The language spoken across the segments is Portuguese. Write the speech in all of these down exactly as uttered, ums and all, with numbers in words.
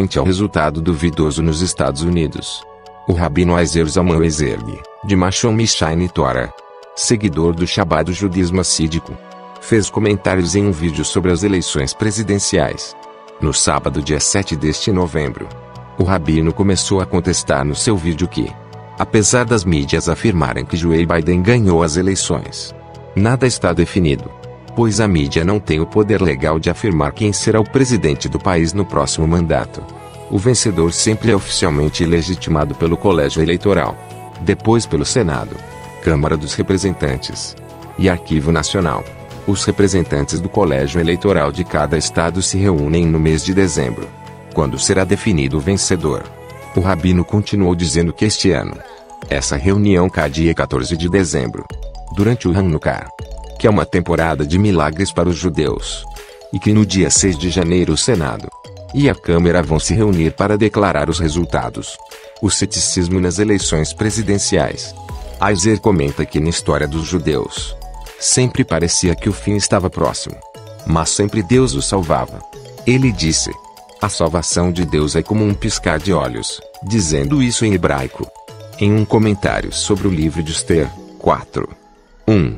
frente ao resultado duvidoso nos Estados Unidos. O rabino Isser Zalman Weiserg, de Machon Mishne Torah, seguidor do Chabad do judaísmo assídico, fez comentários em um vídeo sobre as eleições presidenciais. No sábado dia sete deste novembro, o rabino começou a contestar no seu vídeo que, apesar das mídias afirmarem que Joe Biden ganhou as eleições, nada está definido, pois a mídia não tem o poder legal de afirmar quem será o presidente do país no próximo mandato. O vencedor sempre é oficialmente legitimado pelo Colégio Eleitoral, depois pelo Senado, Câmara dos Representantes e Arquivo Nacional. Os representantes do Colégio Eleitoral de cada estado se reúnem no mês de dezembro, quando será definido o vencedor. O rabino continuou dizendo que este ano, essa reunião cai dia quatorze de dezembro, durante o Hannukah, que é uma temporada de milagres para os judeus, e que no dia seis de janeiro o Senado e a Câmara vão se reunir para declarar os resultados. O ceticismo nas eleições presidenciais. Isser comenta que na história dos judeus, sempre parecia que o fim estava próximo, mas sempre Deus o salvava. Ele disse, a salvação de Deus é como um piscar de olhos, dizendo isso em hebraico. Em um comentário sobre o livro de Ester, quatro um.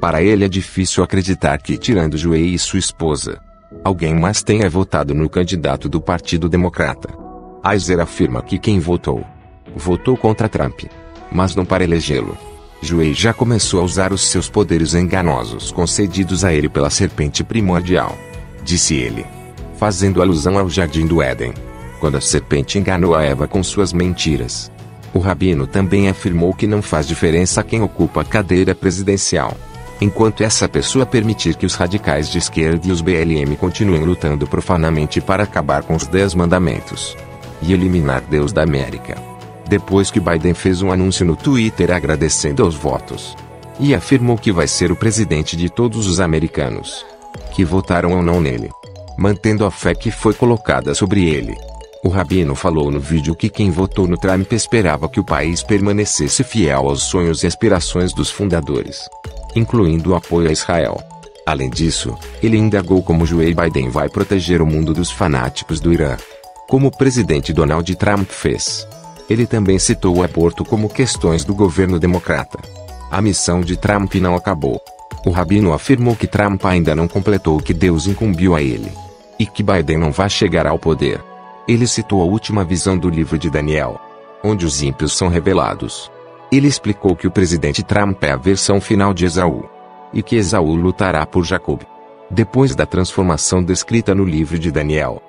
Para ele é difícil acreditar que, tirando Joey e sua esposa, alguém mais tenha votado no candidato do Partido Democrata. Isser afirma que quem votou, votou contra Trump, mas não para elegê-lo. Joey já começou a usar os seus poderes enganosos concedidos a ele pela serpente primordial, disse ele, fazendo alusão ao Jardim do Éden, quando a serpente enganou a Eva com suas mentiras. O rabino também afirmou que não faz diferença quem ocupa a cadeira presidencial, enquanto essa pessoa permitir que os radicais de esquerda e os B L M continuem lutando profanamente para acabar com os Dez Mandamentos e eliminar Deus da América. Depois que Biden fez um anúncio no Twitter agradecendo aos votos, e afirmou que vai ser o presidente de todos os americanos que votaram ou não nele, mantendo a fé que foi colocada sobre ele. O rabino falou no vídeo que quem votou no Trump esperava que o país permanecesse fiel aos sonhos e aspirações dos fundadores, incluindo o apoio a Israel. Além disso, ele indagou como Joe Biden vai proteger o mundo dos fanáticos do Irã, como o presidente Donald Trump fez. Ele também citou o aborto como questões do governo democrata. A missão de Trump não acabou. O rabino afirmou que Trump ainda não completou o que Deus incumbiu a ele, e que Biden não vai chegar ao poder. Ele citou a última visão do livro de Daniel, onde os ímpios são revelados. Ele explicou que o presidente Trump é a versão final de Esaú, e que Esaú lutará por Jacob, depois da transformação descrita no livro de Daniel.